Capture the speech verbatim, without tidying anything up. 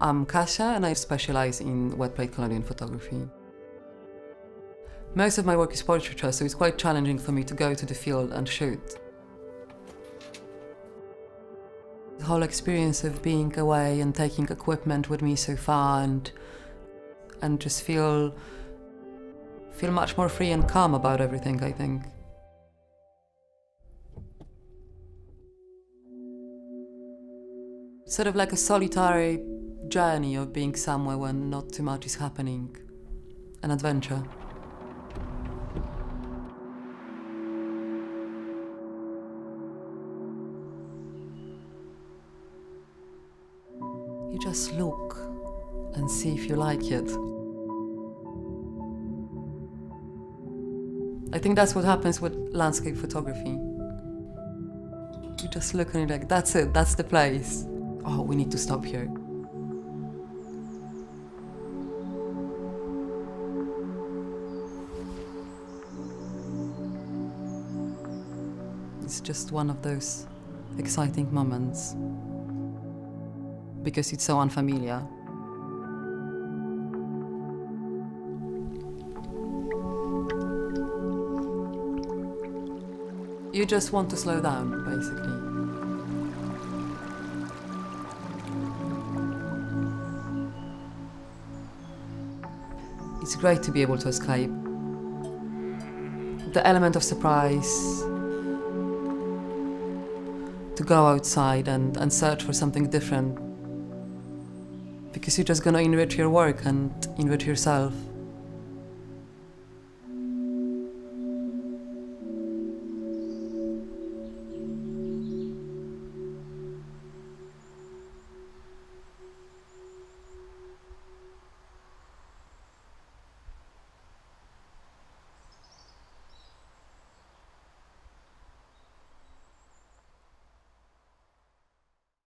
I'm Kasia and I specialize in wet plate collodion photography. Most of my work is portraiture, so it's quite challenging for me to go to the field and shoot. The whole experience of being away and taking equipment with me so far and, and just feel, feel much more free and calm about everything, I think. It's sort of like a solitary journey of being somewhere when not too much is happening. An adventure. You just look and see if you like it. I think that's what happens with landscape photography. You just look and you're like, that's it, that's the place. Oh, we need to stop here. It's just one of those exciting moments because it's so unfamiliar. You just want to slow down, basically. It's great to be able to escape. The element of surprise, to go outside and, and search for something different, because you're just going to enrich your work and enrich yourself.